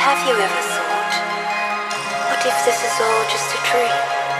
have you ever thought, what if this is all just a dream?